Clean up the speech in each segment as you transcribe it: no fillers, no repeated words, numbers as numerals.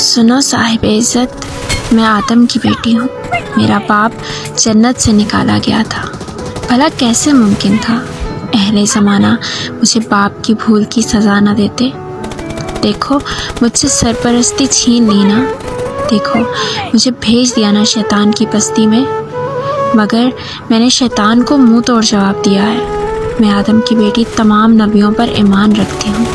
सुनो साहिब इज़्ज़त, मैं आदम की बेटी हूँ। मेरा बाप जन्नत से निकाला गया था, भला कैसे मुमकिन था अहले ज़माना मुझे बाप की भूल की सज़ा ना देते। देखो मुझसे सरपरस्ती छीन ली ना, देखो मुझे भेज दिया ना शैतान की बस्ती में, मगर मैंने शैतान को मुंह तोड़ जवाब दिया है। मैं आदम की बेटी तमाम नबियों पर ईमान रखती हूँ।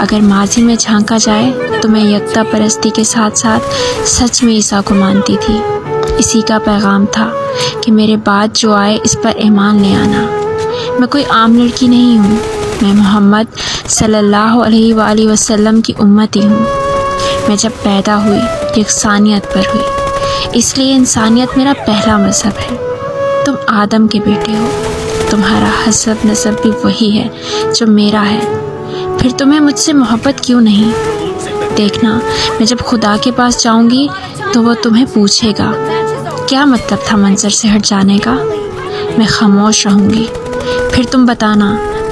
अगर माजी में झांका जाए तो मैं यकता परस्ती के साथ साथ सच में ईसा को मानती थी। इसी का पैगाम था कि मेरे बाद जो आए इस पर ईमान ले आना। मैं कोई आम लड़की नहीं हूँ, मैं मोहम्मद सल्लल्लाहु अलैहि वसल्लम की उम्मती हूँ। मैं जब पैदा हुई यकसानियत पर हुई, इसलिए इंसानियत मेरा पहला मजहब है। तुम आदम के बेटे हो, तुम्हारा हसब नसब भी वही है जो मेरा है। फिर तुम्हें मुझसे मोहब्बत क्यों नहीं? देखना मैं जब खुदा के पास जाऊंगी तो वो तुम्हें पूछेगा क्या मतलब था मंजर से हट जाने का। मैं खामोश रहूंगी, फिर तुम बताना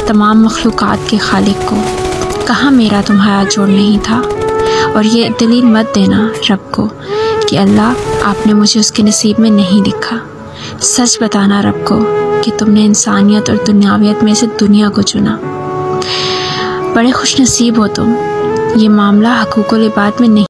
तमाम मखलूक़ात के खालिक को, कहाँ मेरा तुम्हारा जोड़ नहीं था। और ये दलील मत देना रब को कि अल्लाह आपने मुझे उसके नसीब में नहीं लिखा। सच बताना रब को कि तुमने इंसानियत और दुनियावियत में से दुनिया को चुना। बड़े खुशनसीब हो तुम, ये मामला हकूक़ुल इबाद में नहीं।